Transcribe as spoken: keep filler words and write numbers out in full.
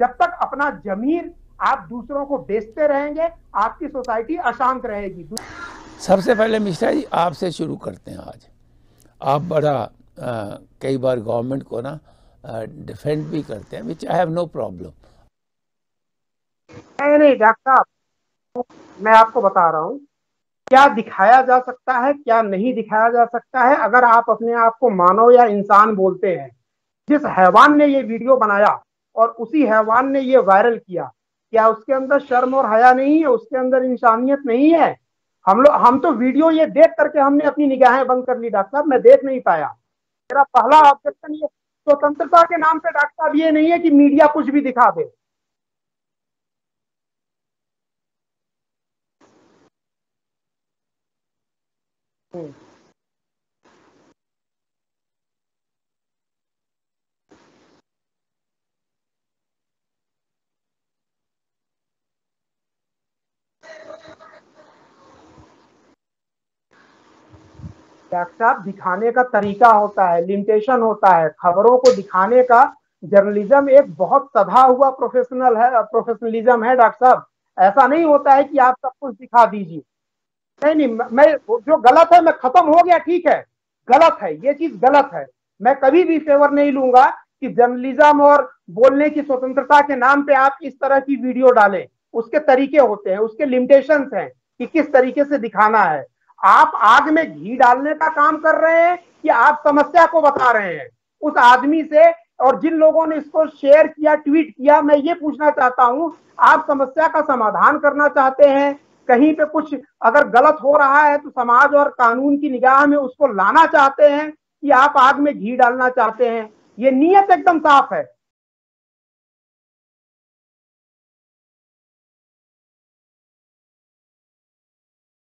जब तक अपना जमीर आप दूसरों को बेचते रहेंगे, आपकी सोसाइटी अशांत रहेगी। सबसे पहले मिश्रा जी आपसे शुरू करते हैं। आज आप बड़ा आ, कई बार गवर्नमेंट को ना डिफेंड भी करते हैं, which I have no problem. नहीं नहीं डॉक्टर साहब, मैं आपको बता रहा हूँ क्या दिखाया जा सकता है, क्या नहीं दिखाया जा सकता है। अगर आप अपने आप को मानव या इंसान बोलते हैं, जिस हैवान ने ये वीडियो बनाया और उसी हैवान ने ये वायरल किया, क्या उसके अंदर शर्म और हया नहीं है? उसके अंदर इंसानियत नहीं है? हम लोग हम तो वीडियो ये देख करके हमने अपनी निगाहें बंद कर ली डॉक्टर साहब, मैं देख नहीं पाया। मेरा पहला ऑब्जेक्शन ये स्वतंत्रता के नाम पे डॉक्टर साहब ये नहीं है कि मीडिया कुछ भी दिखा दे। डॉक्टर साहब दिखाने का तरीका होता है, लिमिटेशन होता है खबरों को दिखाने का। जर्नलिज्म एक बहुत सधा हुआ प्रोफेशनल है प्रोफेशनलिज्म है डॉक्टर साहब। ऐसा नहीं होता है कि आप सब कुछ दिखा दीजिए। नहीं नहीं, मैं जो गलत है मैं खत्म हो गया, ठीक है, गलत है, ये चीज गलत है। मैं कभी भी फेवर नहीं लूंगा कि जर्नलिज्म और बोलने की स्वतंत्रता के नाम पे आप इस तरह की वीडियो डालें। उसके तरीके होते हैं, उसके लिमिटेशंस हैं कि किस तरीके से दिखाना है। आप आग में घी डालने का काम कर रहे हैं कि आप समस्या को बता रहे हैं उस आदमी से? और जिन लोगों ने इसको शेयर किया, ट्वीट किया, मैं ये पूछना चाहता हूं, आप समस्या का समाधान करना चाहते हैं? कहीं पे कुछ अगर गलत हो रहा है तो समाज और कानून की निगाह में उसको लाना चाहते हैं कि आप आग में घी डालना चाहते हैं? ये नीयत एकदम साफ है।